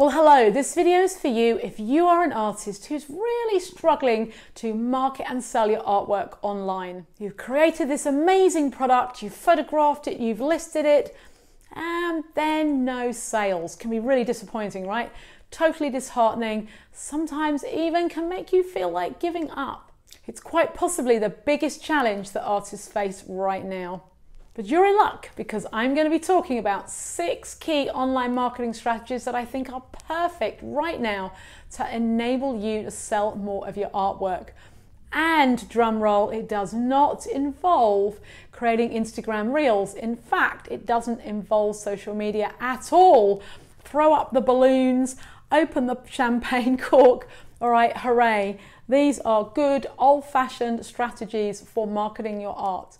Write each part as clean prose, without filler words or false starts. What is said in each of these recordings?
Well, hello, this video is for you if you are an artist who's really struggling to market and sell your artwork online. You've created this amazing product, you've photographed it, you've listed it, and then no sales. Can be really disappointing, right? Totally disheartening, sometimes even can make you feel like giving up. It's quite possibly the biggest challenge that artists face right now. But you're in luck because I'm going to be talking about 6 key online marketing strategies that I think are perfect right now to enable you to sell more of your artwork. And drum roll, it does not involve creating Instagram Reels. In fact, it doesn't involve social media at all. Throw up the balloons, open the champagne cork. All right, hooray. These are good old-fashioned strategies for marketing your art.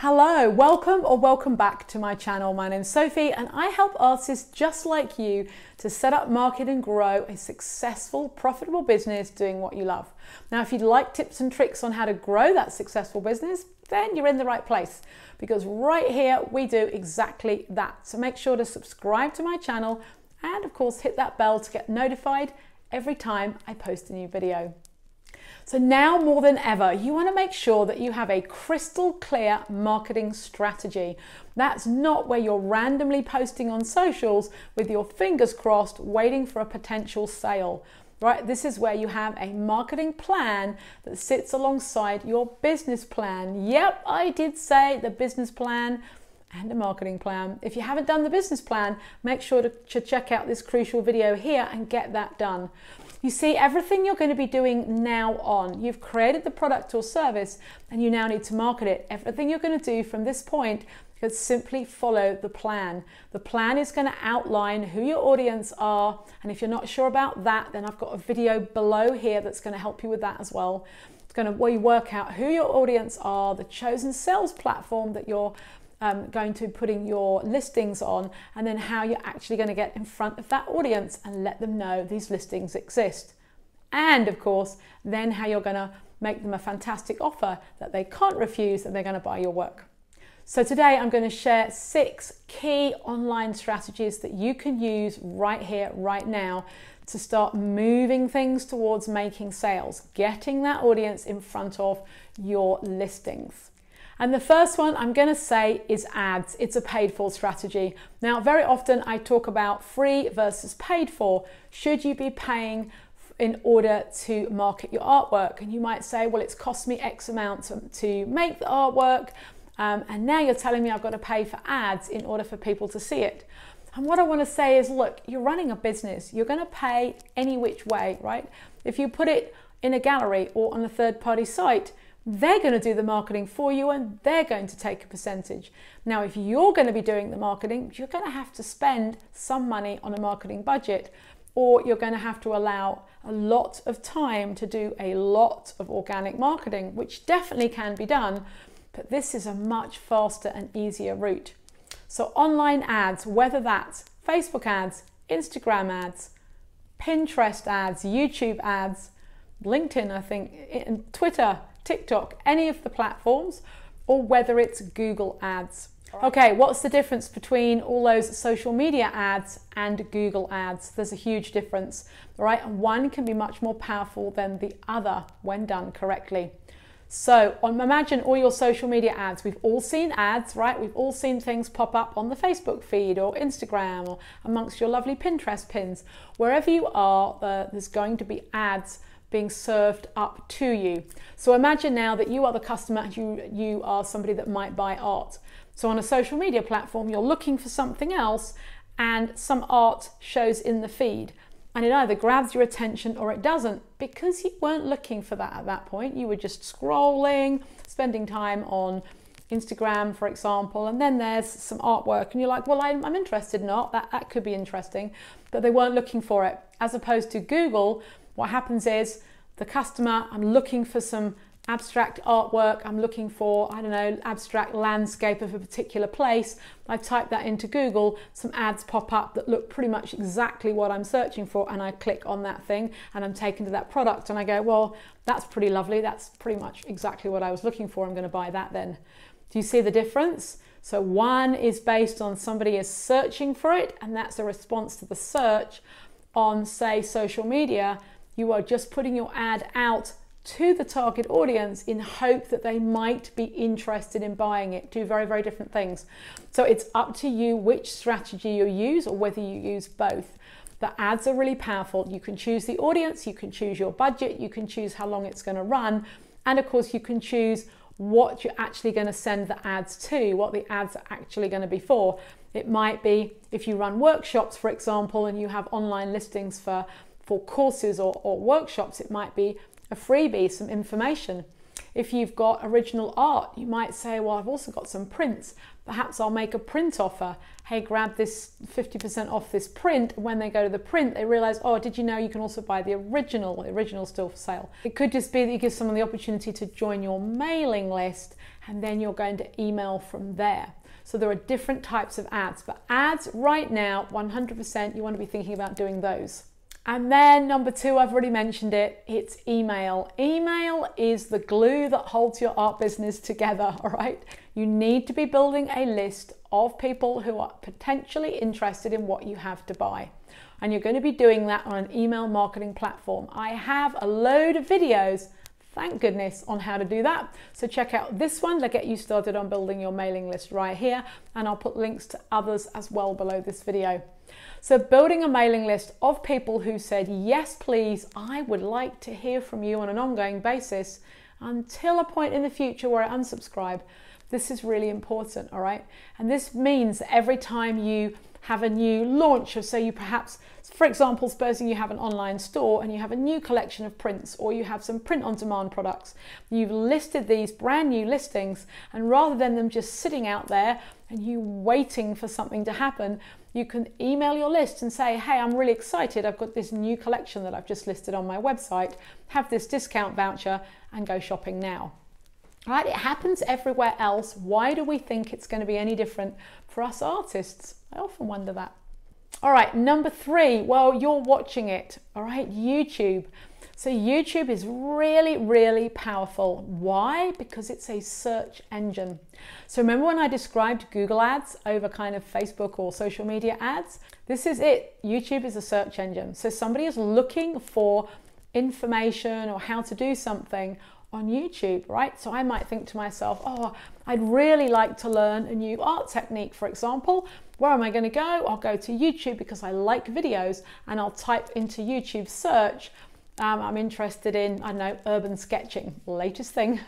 Hello, welcome or welcome back to my channel. My name's Sophie and I help artists just like you to set up, market and grow a successful, profitable business doing what you love. Now, if you'd like tips and tricks on how to grow that successful business, then you're in the right place because right here we do exactly that. So make sure to subscribe to my channel and of course hit that bell to get notified every time I post a new video. So now more than ever, you want to make sure that you have a crystal clear marketing strategy. That's not where you're randomly posting on socials with your fingers crossed waiting for a potential sale, right? This is where you have a marketing plan that sits alongside your business plan. Yep, I did say the business plan and a marketing plan. If you haven't done the business plan, make sure to check out this crucial video here and get that done. You see, everything you're going to be doing now on, you've created the product or service and you now need to market it. Everything you're going to do from this point is simply follow the plan. The plan is going to outline who your audience are, and if you're not sure about that, then I've got a video below here that's going to help you with that as well. It's going to work out who your audience are, the chosen sales platform that you're going to putting your listings on, and then how you're actually going to get in front of that audience and let them know these listings exist. And of course, then how you're going to make them a fantastic offer that they can't refuse and they're going to buy your work. So today I'm going to share 6 key online strategies that you can use right here, right now to start moving things towards making sales, getting that audience in front of your listings. And the first one I'm going to say is ads. It's a paid for strategy. Now, very often I talk about free versus paid for. Should you be paying in order to market your artwork? And you might say, well, it's cost me X amount to make the artwork. And now you're telling me I've got to pay for ads in order for people to see it. And what I want to say is, look, you're running a business. You're going to pay any which way, right? If you put it in a gallery or on a third party site, they're going to do the marketing for you and they're going to take a percentage. Now, if you're going to be doing the marketing, you're going to have to spend some money on a marketing budget, or you're going to have to allow a lot of time to do a lot of organic marketing, which definitely can be done, but this is a much faster and easier route. So online ads, whether that's Facebook ads, Instagram ads, Pinterest ads, YouTube ads, LinkedIn, I think, and Twitter, TikTok, any of the platforms, or whether it's Google ads. Okay, what's the difference between all those social media ads and Google ads? There's a huge difference, right? One can be much more powerful than the other when done correctly. So imagine all your social media ads. We've all seen ads, right? We've all seen things pop up on the Facebook feed or Instagram or amongst your lovely Pinterest pins. Wherever you are, there's going to be ads being served up to you. So imagine now that you are the customer, you are somebody that might buy art. So on a social media platform, you're looking for something else and some art shows in the feed. And it either grabs your attention or it doesn't, because you weren't looking for that at that point. You were just scrolling, spending time on Instagram, for example, and then there's some artwork and you're like, well, I'm interested in art, that could be interesting, but they weren't looking for it. As opposed to Google, what happens is the customer, I'm looking for some abstract artwork. I'm looking for, I don't know, abstract landscape of a particular place. I type that into Google, some ads pop up that look pretty much exactly what I'm searching for. And I click on that thing and I'm taken to that product and I go, well, that's pretty lovely. That's pretty much exactly what I was looking for. I'm going to buy that then. Do you see the difference? So one is based on somebody is searching for it and that's a response to the search. on, say, social media, you are just putting your ad out to the target audience in hope that they might be interested in buying it. Do very, very different things. So it's up to you which strategy you use, or whether you use both. The ads are really powerful. You can choose the audience, you can choose your budget, you can choose how long it's going to run, and of course you can choose what you're actually going to send the ads to, what the ads are actually going to be for. It might be if you run workshops, for example, and you have online listings for courses or workshops, it might be a freebie, some information. If you've got original art, you might say, well, I've also got some prints. Perhaps I'll make a print offer. Hey, grab this 50% off this print. When they go to the print, they realize, oh, did you know you can also buy the original? The original's still for sale. It could just be that you give someone the opportunity to join your mailing list, and then you're going to email from there. So there are different types of ads, but ads right now, 100%, you want to be thinking about doing those. And then number two, I've already mentioned it, it's email. Email is the glue that holds your art business together, all right? You need to be building a list of people who are potentially interested in what you have to buy. And you're going to be doing that on an email marketing platform. I have a load of videos, thank goodness, on how to do that. So check out this one to get you started on building your mailing list right here. And I'll put links to others as well below this video. So building a mailing list of people who said, yes, please, I would like to hear from you on an ongoing basis until a point in the future where I unsubscribe. This is really important, all right? And this means every time you have a new launch, or so you perhaps, for example, supposing you have an online store and you have a new collection of prints, or you have some print on demand products, you've listed these brand new listings, and rather than them just sitting out there and you waiting for something to happen, you can email your list and say, hey, I'm really excited, I've got this new collection that I've just listed on my website, have this discount voucher and go shopping now. Right? It happens everywhere else. Why do we think it's going to be any different for us artists? I often wonder that. All right, number three, well, you're watching it, all right, YouTube. So YouTube is really, really powerful. Why? Because it's a search engine. So remember when I described Google ads over kind of Facebook or social media ads? This is it. YouTube is a search engine. So somebody is looking for information or how to do something on YouTube, right? So I might think to myself, oh, I'd really like to learn a new art technique, for example. Where am I going to go? I'll go to YouTube because I like videos, and I'll type into YouTube search, I'm interested in, I don't know, urban sketching, latest thing.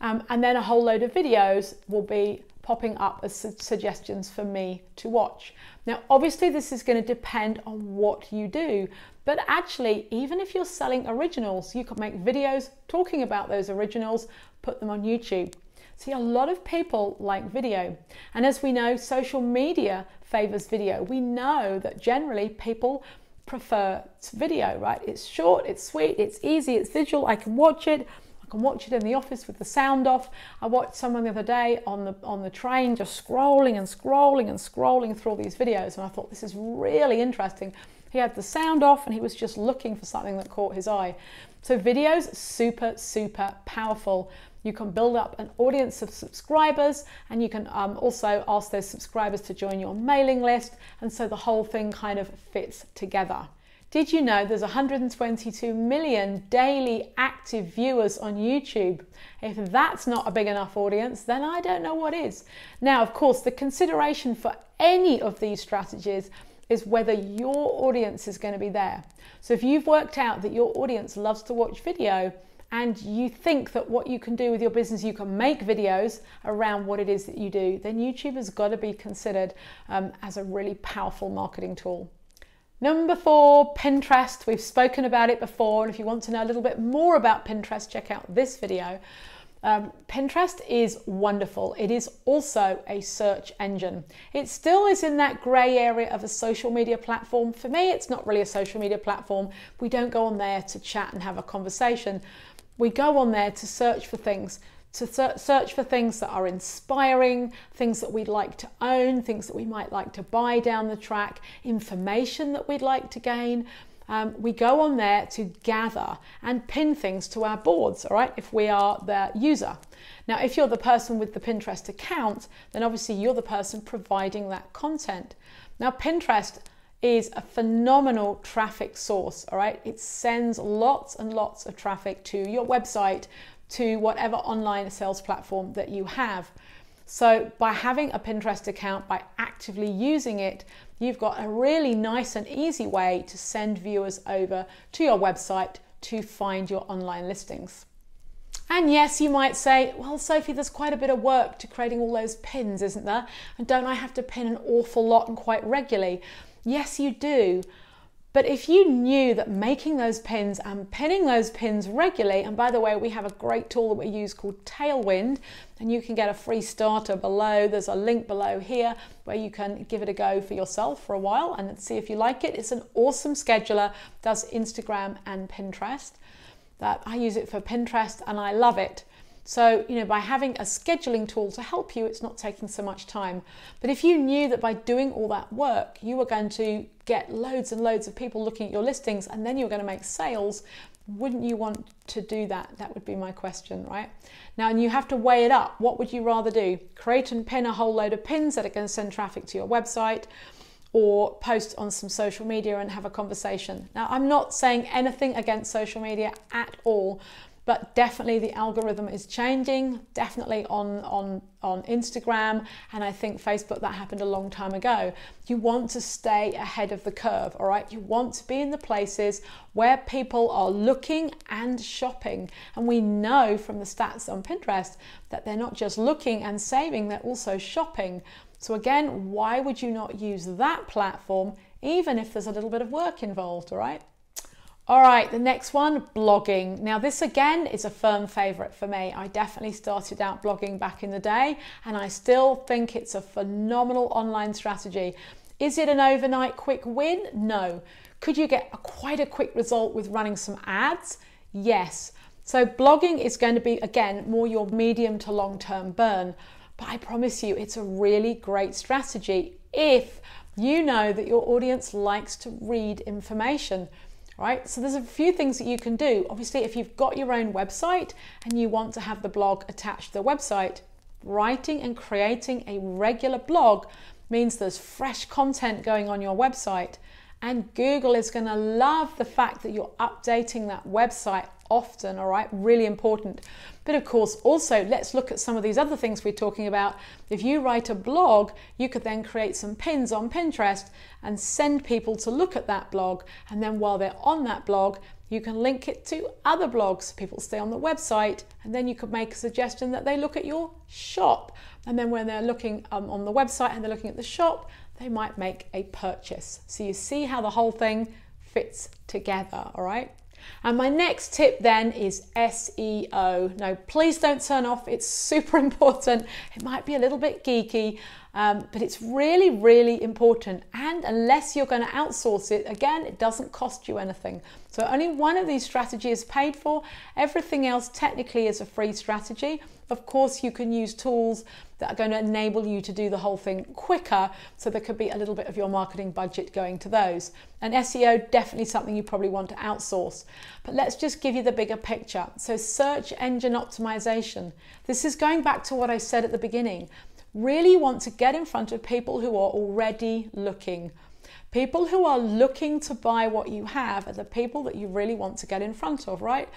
And then a whole load of videos will be popping up as suggestions for me to watch. Now, obviously this is going to depend on what you do, but actually, even if you're selling originals, you could make videos talking about those originals, put them on YouTube. See, a lot of people like video. And as we know, social media favors video. We know that generally people prefer video, right? It's short, it's sweet, it's easy, it's visual. I can watch it. I can watch it in the office with the sound off. I watched someone the other day on the train just scrolling and scrolling and scrolling through all these videos, and I thought, this is really interesting. He had the sound off and he was just looking for something that caught his eye. So videos, super, super powerful. You can build up an audience of subscribers, and you can also ask those subscribers to join your mailing list, and so the whole thing kind of fits together. Did you know there's 122 million daily active viewers on YouTube? If that's not a big enough audience, then I don't know what is. Now, of course, the consideration for any of these strategies is whether your audience is going to be there. So if you've worked out that your audience loves to watch video, and you think that what you can do with your business, you can make videos around what it is that you do, then YouTube has got to be considered as a really powerful marketing tool. Number four, Pinterest. We've spoken about it before, and if you want to know a little bit more about Pinterest, check out this video. Pinterest is wonderful. It is also a search engine. It still is in that gray area of a social media platform. For me, it's not really a social media platform. We don't go on there to chat and have a conversation. We go on there to search for things, that are inspiring, things that we'd like to own, things that we might like to buy down the track, information that we'd like to gain. We go on there to gather and pin things to our boards, all right, if we are the user. Now, if you're the person with the Pinterest account, then obviously you're the person providing that content. Now, Pinterest is a phenomenal traffic source, all right? It sends lots and lots of traffic to your website, to whatever online sales platform that you have. So by having a Pinterest account, by actively using it, you've got a really nice and easy way to send viewers over to your website to find your online listings. And yes, you might say, well, Sophie, there's quite a bit of work to creating all those pins, isn't there? And don't I have to pin an awful lot and quite regularly? Yes, you do. But if you knew that making those pins and pinning those pins regularly, and by the way, we have a great tool that we use called Tailwind, and you can get a free starter below. There's a link below here where you can give it a go for yourself for a while and see if you like it. It's an awesome scheduler, does Instagram and Pinterest. I use it for Pinterest and I love it. So, you know, by having a scheduling tool to help you, it's not taking so much time. But if you knew that by doing all that work, you were going to get loads and loads of people looking at your listings and then you're going to make sales, wouldn't you want to do that? That would be my question, right? Now, and you have to weigh it up. What would you rather do? Create and pin a whole load of pins that are going to send traffic to your website, or post on some social media and have a conversation. Now, I'm not saying anything against social media at all, but definitely the algorithm is changing, definitely on Instagram, and I think Facebook, that happened a long time ago. You want to stay ahead of the curve, all right? You want to be in the places where people are looking and shopping. And we know from the stats on Pinterest that they're not just looking and saving, they're also shopping. So again, why would you not use that platform, even if there's a little bit of work involved, all right? All right, the next one, blogging. Now this again is a firm favorite for me. I definitely started out blogging back in the day and I still think it's a phenomenal online strategy. Is it an overnight quick win? No. Could you get quite a quick result with running some ads? Yes. So blogging is going to be, again, more your medium to long-term burn. But I promise you, it's a really great strategy if you know that your audience likes to read information. Right, so there's a few things that you can do. Obviously, if you've got your own website and you want to have the blog attached to the website, writing and creating a regular blog means there's fresh content going on your website, and Google is going to love the fact that you're updating that website often, all right? Really important. But of course, also, let's look at some of these other things we're talking about. If you write a blog, you could then create some pins on Pinterest and send people to look at that blog. And then while they're on that blog, you can link it to other blogs so people stay on the website, and then you could make a suggestion that they look at your shop. And then when they're looking on the website and they're looking at the shop, they might make a purchase. So you see how the whole thing fits together, all right? And my next tip then is SEO. Now, please don't turn off. It's super important. It might be a little bit geeky, but it's really, really important. And unless you're going to outsource it, again, it doesn't cost you anything. So only one of these strategies is paid for. Everything else technically is a free strategy. Of course, you can use tools that are going to enable you to do the whole thing quicker. So there could be a little bit of your marketing budget going to those. And SEO, definitely something you probably want to outsource. But let's just give you the bigger picture. So search engine optimization. This is going back to what I said at the beginning. Really want to get in front of people who are already looking. People who are looking to buy what you have are the people that you really want to get in front of, right?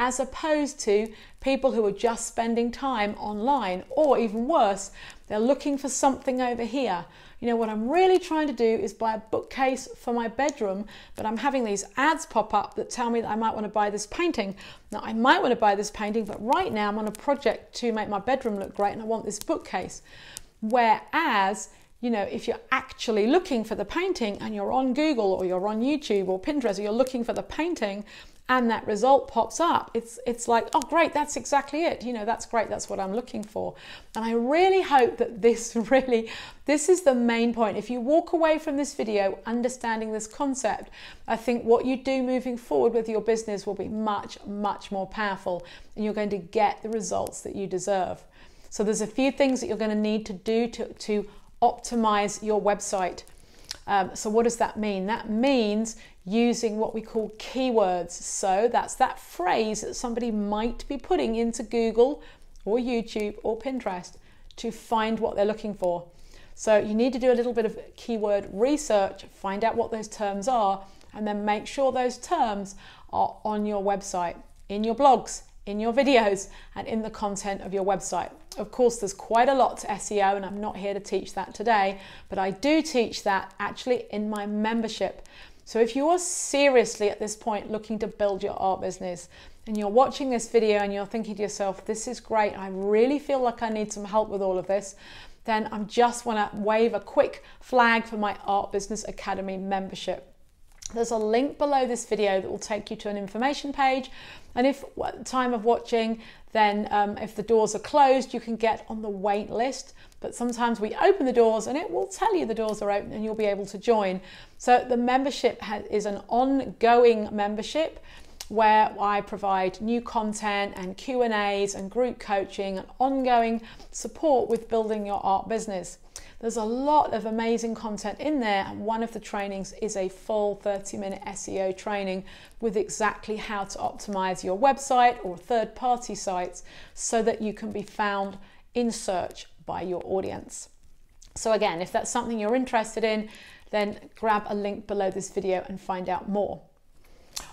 As opposed to people who are just spending time online, or even worse, they're looking for something over here. You know, what I'm really trying to do is buy a bookcase for my bedroom, but I'm having these ads pop up that tell me that I might want to buy this painting. Now, I might want to buy this painting, but right now I'm on a project to make my bedroom look great and I want this bookcase. Whereas, you know, if you're actually looking for the painting and you're on Google or you're on YouTube or Pinterest or you're looking for the painting, and that result pops up, it's like, oh great, that's exactly it. You know, that's great, that's what I'm looking for. And I really hope that this is the main point. If you walk away from this video understanding this concept, I think what you do moving forward with your business will be much, much more powerful, and you're going to get the results that you deserve. So there's a few things that you're going to need to do to optimize your website. So what does that mean? That means using what we call keywords. So that's that phrase that somebody might be putting into Google or YouTube or Pinterest to find what they're looking for. So you need to do a little bit of keyword research, find out what those terms are, and then make sure those terms are on your website, in your blogs, in your videos, and in the content of your website. Of course, there's quite a lot to SEO, and I'm not here to teach that today, but I do teach that actually in my membership. So if you are seriously at this point looking to build your art business, and you're watching this video and you're thinking to yourself, this is great, I really feel like I need some help with all of this, then I just want to wave a quick flag for my Art Business Academy membership. There's a link below this video that will take you to an information page, and if at the time of watching, then if the doors are closed, you can get on the wait list. But sometimes we open the doors and it will tell you the doors are open and you'll be able to join. So the membership is an ongoing membership where I provide new content and Q&As and group coaching and ongoing support with building your art business. There's a lot of amazing content in there, and one of the trainings is a full 30-minute SEO training with exactly how to optimize your website or third-party sites so that you can be found in search by your audience. So again, if that's something you're interested in, then grab a link below this video and find out more.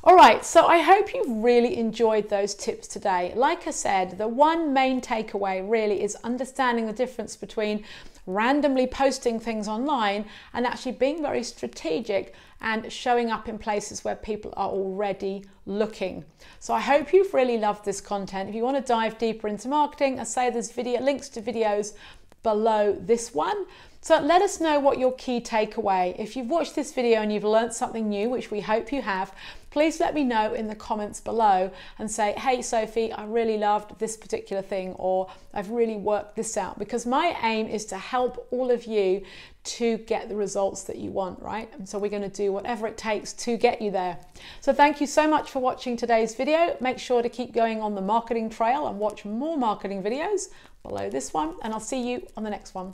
All right, so I hope you've really enjoyed those tips today. Like I said, the one main takeaway really is understanding the difference between randomly posting things online and actually being very strategic and showing up in places where people are already looking. So I hope you've really loved this content. If you want to dive deeper into marketing, I say there's links to videos below this one. So let us know what your key takeaway. If you've watched this video and you've learned something new, which we hope you have, please let me know in the comments below and say, hey Sophie, I really loved this particular thing, or I've really worked this out, because my aim is to help all of you to get the results that you want, right? And so we're going to do whatever it takes to get you there. So thank you so much for watching today's video. Make sure to keep going on the marketing trail and watch more marketing videos below this one, and I'll see you on the next one.